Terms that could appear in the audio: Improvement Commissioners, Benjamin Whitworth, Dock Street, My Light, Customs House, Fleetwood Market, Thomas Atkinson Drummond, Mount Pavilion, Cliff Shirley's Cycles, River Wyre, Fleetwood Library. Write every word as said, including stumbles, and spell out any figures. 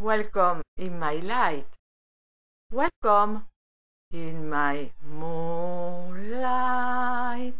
Welcome in my light. Welcome in my moonlight.